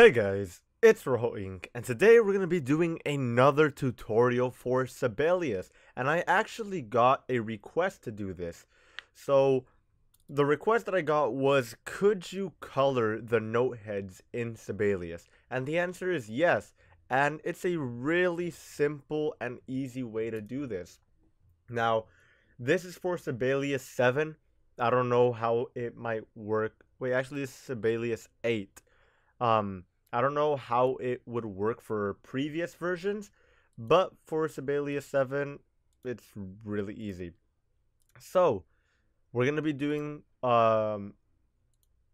Hey guys, it's Rojoinc, and today we're going to be doing another tutorial for Sibelius, and I actually got a request to do this. So, the request that I got was, could you color the note heads in Sibelius? And the answer is yes, and it's a really simple and easy way to do this. Now, this is for Sibelius 7, I don't know how it might work. Wait, actually this is Sibelius 8. I don't know how it would work for previous versions, but for Sibelius 7, it's really easy. So, we're going to be doing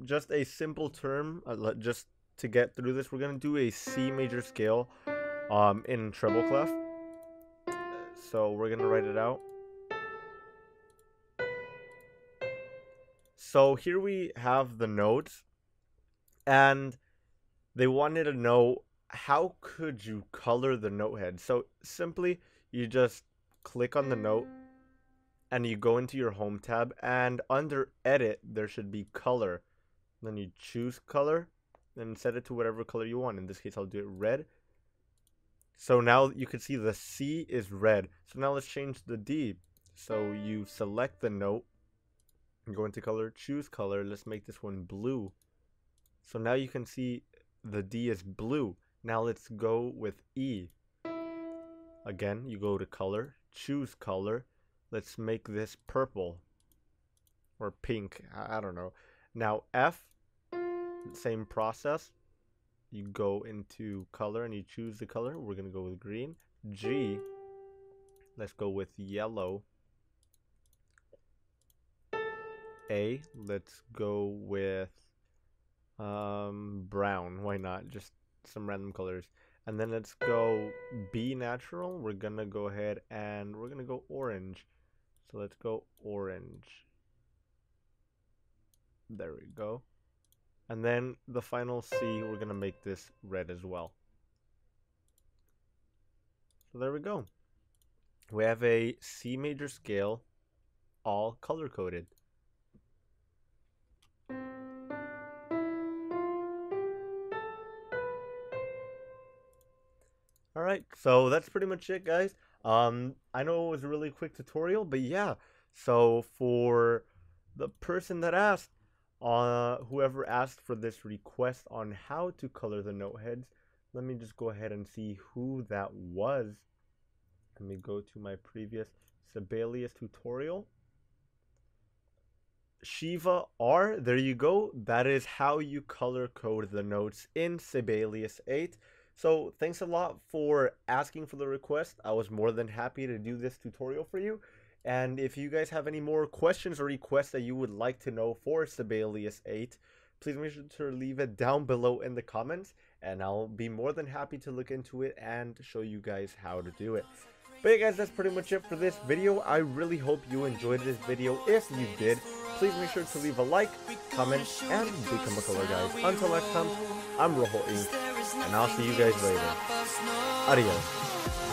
just a simple term, just to get through this. We're going to do a C major scale in treble clef. So, we're going to write it out. So, here we have the notes, and they wanted to know, how could you color the note head? So simply, you just click on the note and you go into your home tab, and under edit, there should be color. Then you choose color and set it to whatever color you want. In this case, I'll do it red. So now you can see the C is red. So now let's change the D. So you select the note and go into color, choose color. Let's make this one blue. So now you can see the D is blue. Now let's go with E. Again, you go to color, choose color. Let's make this purple or pink, I don't know. Now F, same process. You go into color and you choose the color. We're gonna go with green. G, let's go with yellow. A, let's go with brown, why not, just some random colors. And then let's go B natural. We're gonna go ahead and we're gonna go orange. So let's go orange, there we go. And then the final C, we're gonna make this red as well. So there we go, we have a C major scale all color coded. Alright, so that's pretty much it, guys. I know it was a really quick tutorial, but yeah. So for the person that asked, whoever asked for this request on how to color the note heads, let me just go ahead and see who that was. Let me go to my previous Sibelius tutorial. Shiva R, there you go. That is how you color code the notes in Sibelius 8. So thanks a lot for asking for the request. I was more than happy to do this tutorial for you. And if you guys have any more questions or requests that you would like to know for Sibelius 8, please make sure to leave it down below in the comments, and I'll be more than happy to look into it and show you guys how to do it. But yeah guys, that's pretty much it for this video. I really hope you enjoyed this video. If you did, please make sure to leave a like, comment, and become a color guys. Until next time, I'm Rojoinc, and I'll see you guys later. Adios.